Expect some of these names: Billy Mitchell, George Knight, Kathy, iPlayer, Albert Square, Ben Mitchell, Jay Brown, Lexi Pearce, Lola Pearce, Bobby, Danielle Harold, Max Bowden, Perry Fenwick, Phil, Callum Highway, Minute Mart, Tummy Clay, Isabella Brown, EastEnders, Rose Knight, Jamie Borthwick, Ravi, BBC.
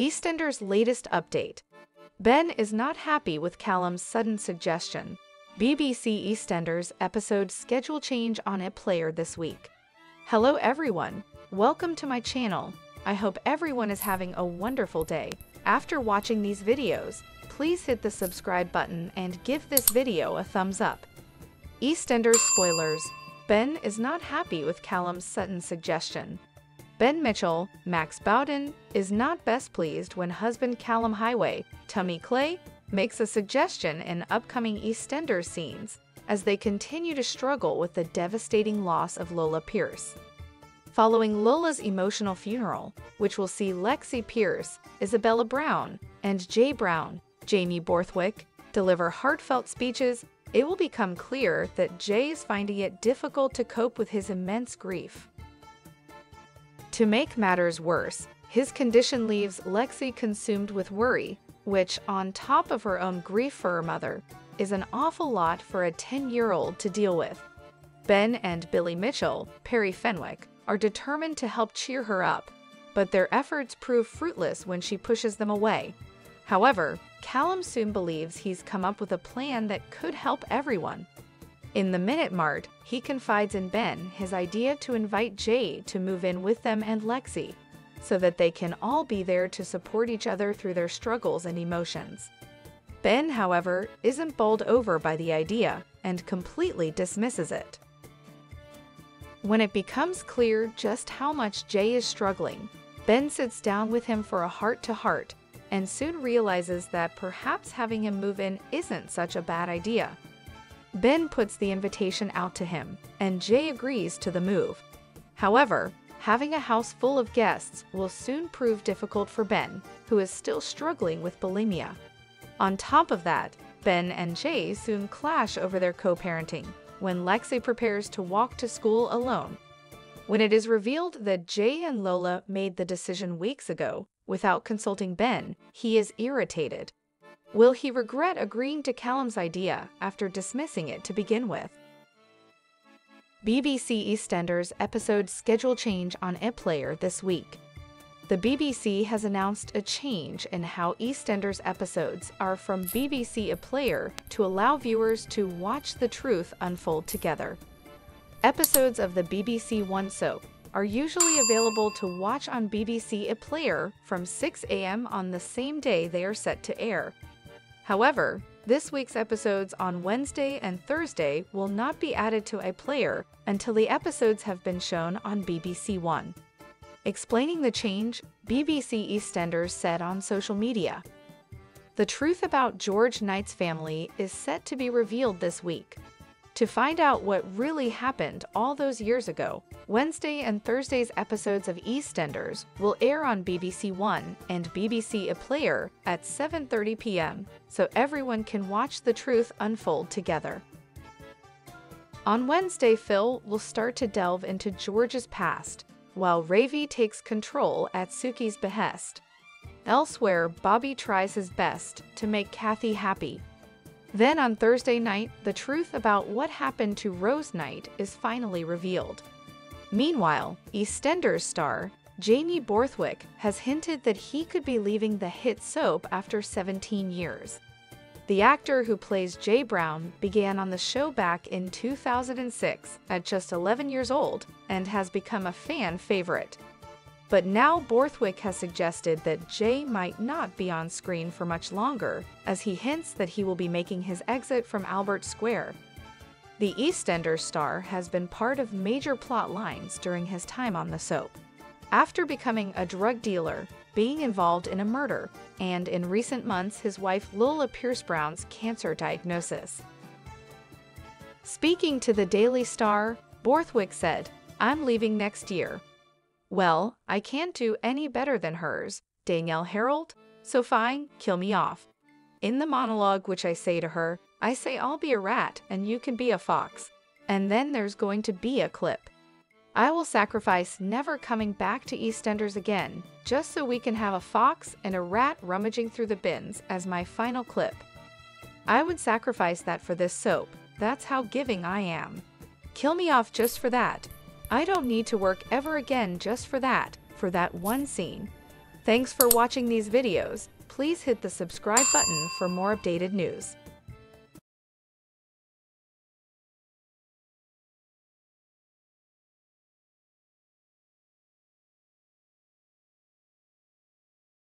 EastEnders' latest update. Ben is not happy with Callum's sudden suggestion. BBC EastEnders episode schedule change on iPlayer this week. Hello everyone, welcome to my channel. I hope everyone is having a wonderful day. After watching these videos, please hit the subscribe button and give this video a thumbs up. EastEnders spoilers. Ben is not happy with Callum's sudden suggestion. Ben Mitchell, Max Bowden, is not best pleased when husband Callum Highway, Tummy Clay, makes a suggestion in upcoming EastEnders scenes, as they continue to struggle with the devastating loss of Lola Pearce. Following Lola's emotional funeral, which will see Lexi Pearce, Isabella Brown, and Jay Brown, Jamie Borthwick, deliver heartfelt speeches, it will become clear that Jay is finding it difficult to cope with his immense grief. To make matters worse, his condition leaves Lexi consumed with worry, which, on top of her own grief for her mother, is an awful lot for a 10-year-old to deal with. Ben and Billy Mitchell, Perry Fenwick, are determined to help cheer her up, but their efforts prove fruitless when she pushes them away. However, Callum soon believes he's come up with a plan that could help everyone. In the Minute Mart, he confides in Ben his idea to invite Jay to move in with them and Lexi, so that they can all be there to support each other through their struggles and emotions. Ben, however, isn't bowled over by the idea and completely dismisses it. When it becomes clear just how much Jay is struggling, Ben sits down with him for a heart-to-heart and soon realizes that perhaps having him move in isn't such a bad idea. Ben puts the invitation out to him, and Jay agrees to the move. However, having a house full of guests will soon prove difficult for Ben, who is still struggling with bulimia. On top of that, Ben and Jay soon clash over their co-parenting when Lexi prepares to walk to school alone. When it is revealed that Jay and Lola made the decision weeks ago without consulting Ben, he is irritated. Will he regret agreeing to Callum's idea after dismissing it to begin with? BBC EastEnders episode schedule change on iPlayer this week. The BBC has announced a change in how EastEnders episodes are from BBC iPlayer to allow viewers to watch the truth unfold together. Episodes of the BBC One soap are usually available to watch on BBC iPlayer from 6 a.m. on the same day they are set to air. However, this week's episodes on Wednesday and Thursday will not be added to iPlayer until the episodes have been shown on BBC One. Explaining the change, BBC EastEnders said on social media, "The truth about George Knight's family is set to be revealed this week. To find out what really happened all those years ago, Wednesday and Thursday's episodes of EastEnders will air on BBC One and BBC iPlayer at 7:30 p.m., so everyone can watch the truth unfold together." On Wednesday, Phil will start to delve into George's past, while Ravi takes control at Suki's behest. Elsewhere, Bobby tries his best to make Kathy happy. Then on Thursday night, the truth about what happened to Rose Knight is finally revealed. Meanwhile, EastEnders star Jamie Borthwick has hinted that he could be leaving the hit soap after 17 years. The actor who plays Jay Brown began on the show back in 2006 at just 11 years old and has become a fan favorite. But now Borthwick has suggested that Jay might not be on screen for much longer, as he hints that he will be making his exit from Albert Square. The EastEnders star has been part of major plot lines during his time on the soap. After becoming a drug dealer, being involved in a murder, and in recent months his wife Lola Pearce Brown's cancer diagnosis. Speaking to the Daily Star, Borthwick said, "I'm leaving next year. Well, I can't do any better than hers, Danielle Harold, so fine, kill me off. In the monologue which I say to her, I say I'll be a rat and you can be a fox, and then there's going to be a clip. I will sacrifice never coming back to EastEnders again, just so we can have a fox and a rat rummaging through the bins as my final clip. I would sacrifice that for this soap, that's how giving I am. Kill me off just for that. I don't need to work ever again just for that one scene. Thanks for watching these videos. Please hit the subscribe button for more updated news.